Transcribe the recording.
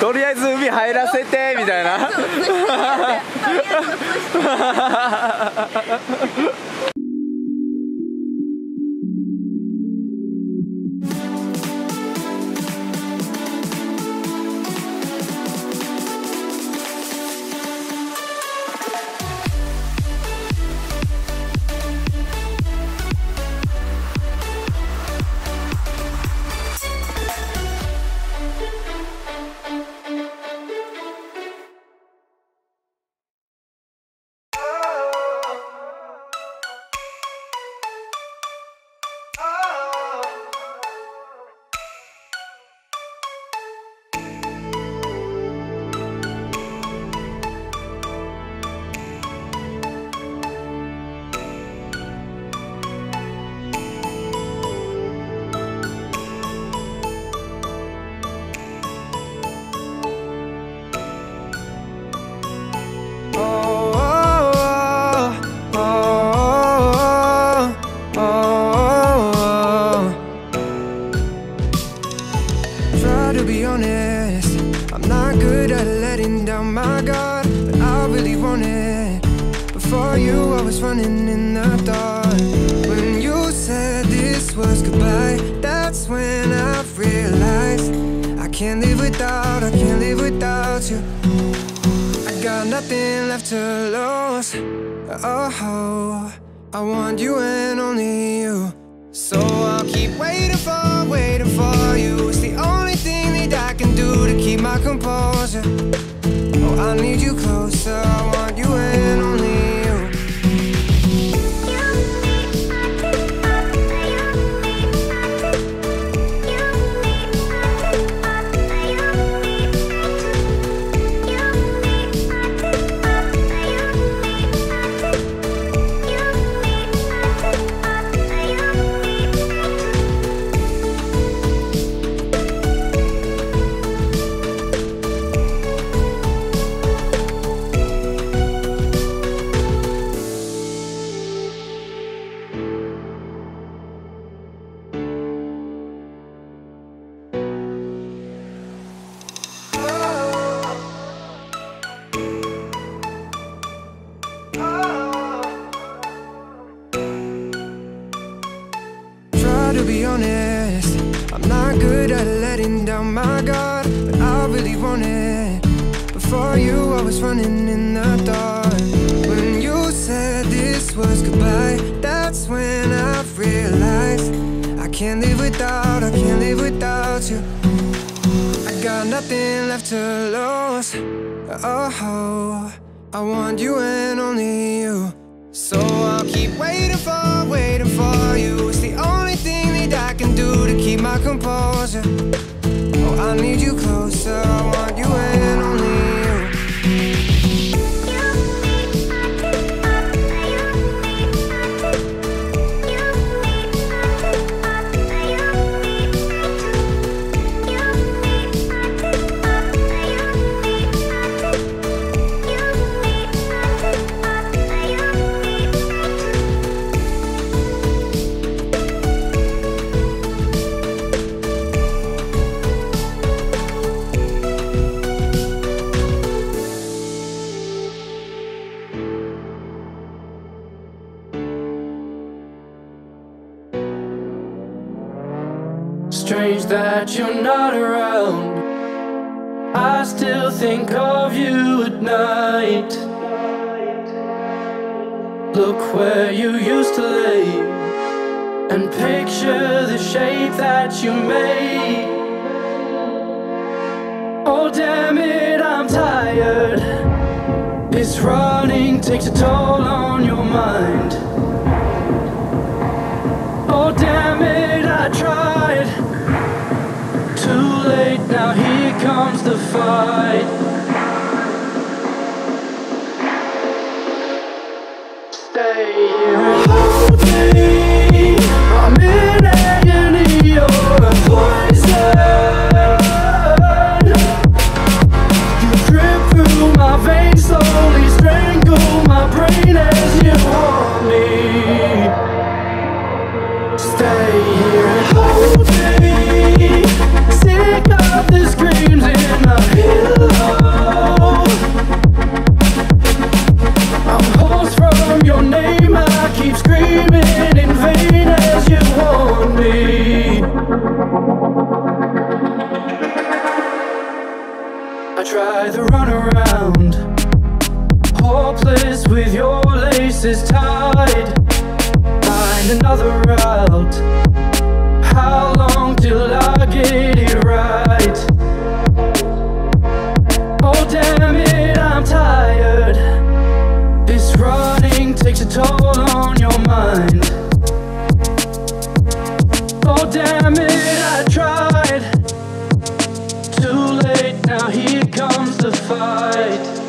とりあえず海入らせてみたいな。Nothing left to lose. Oh, I want you and only you. So I'll keep waiting for you. It's the only thing that I can do to keep my composure. Oh, I need you closer. I want you and only you. Running in the dark. When you said this was goodbye, that's when I realized I can't live without, I can't live without you. I got nothing left to lose. Oh, I want you and only you. So I'll keep waiting for you. It's the only thing that I can do to keep my composure. Oh, I need you closer. I want you and only you. Strange that you're not around. I still think of you at night. Look where you used to lay and picture the shape that you made. Oh damn it, I'm tired. It's running takes a toll on your mind. Oh damn it, I tried. Too late, now here comes the fight. Stay here and hold me. I'm in agony, you're a poison. You drip through my veins, slowly strangle my brain as you want me. Stay here and hold me. Sick of the screams in my head. I try to run around, hopeless with your laces tied. Find another route. How long till I get it right? Oh damn it, I'm tired. This running takes a toll on your mind. Oh damn it, I tried. Too late, now here comes the fight.